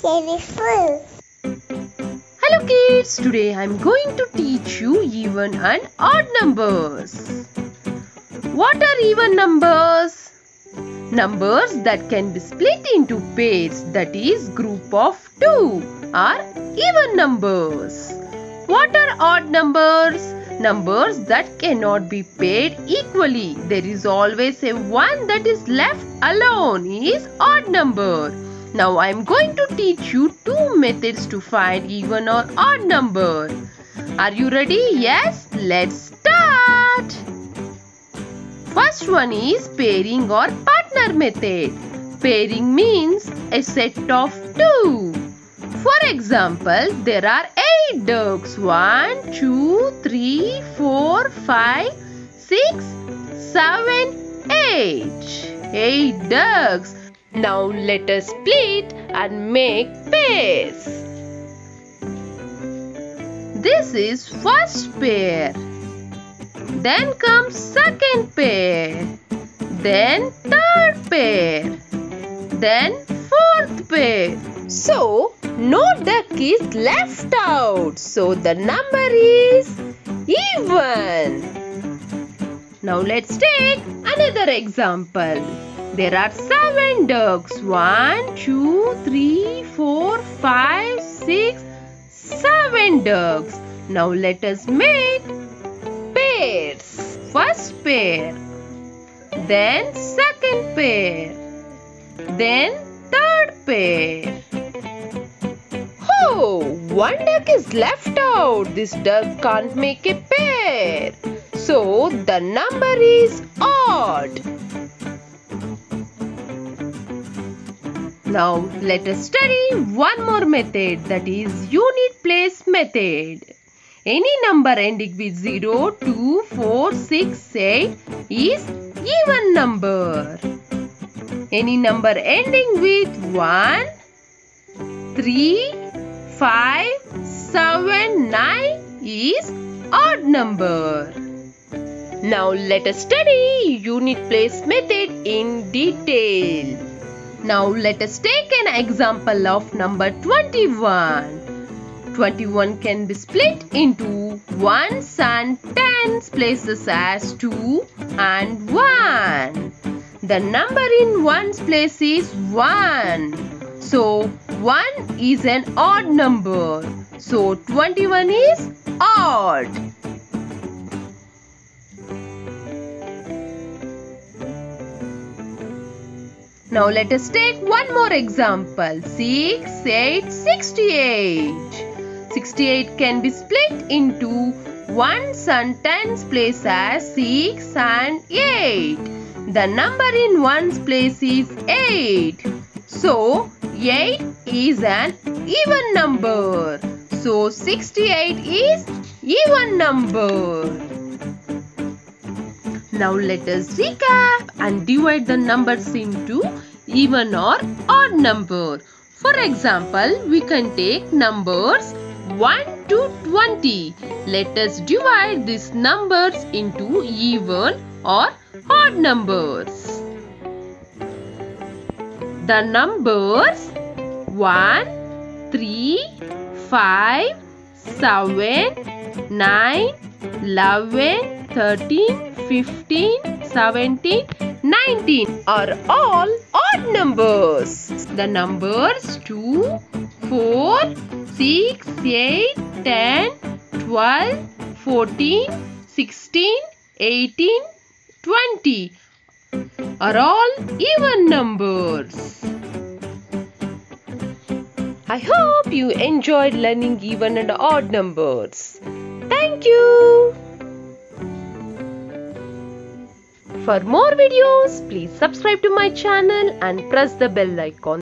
Hello kids, today I am going to teach you even and odd numbers. What are even numbers? Numbers that can be split into pairs, that is group of two, are even numbers. What are odd numbers? Numbers that cannot be paired equally. There is always a one that is left alone. It is odd number. Now I am going to teach you two methods to find even or odd number. Are you ready? Yes, let's start. First one is pairing or partner method. Pairing means a set of two. For example, there are 8 ducks. 1, 2, 3, 4, 5, 6, 7, 8. 8 ducks. Now let us split and make pairs. This is first pair. Then comes second pair. Then third pair. Then fourth pair. So no duck is left out. So the number is even. Now let's take another example. There are 7 ducks. 1, 2, 3, 4, 5, 6, 7 ducks. Now let us make pairs. First pair. Then second pair. Then third pair. Oh, one duck is left out. This duck can't make a pair. So the number is odd. Now let us study one more method, that is unit place method. Any number ending with 0, 2, 4, 6, 8 is even number. Any number ending with 1, 3, 5, 7, 9 is odd number. Now let us study unit place method in detail. Now let us take an example of number 21. 21 can be split into 1s and 10s places as 2 and 1. The number in 1's place is 1. So 1 is an odd number. So 21 is odd. Now let us take one more example. 6, 8, 68. 68 can be split into 1's and 10's place as 6 and 8. The number in 1's place is 8. So 8 is an even number. So 68 is even number. Now let us recap and divide the numbers into even or odd number. For example, we can take numbers 1 to 20. Let us divide these numbers into even or odd numbers. The numbers 1, 3, 5, 7, 9, 11, 13, 15, 17, 19 are all odd numbers. The numbers 2, 4, 6, 8, 10, 12, 14, 16, 18, 20 are all even numbers. I hope you enjoyed learning even and odd numbers. Thank you. For more videos, please subscribe to my channel and press the bell icon.